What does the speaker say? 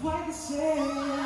Quite the same.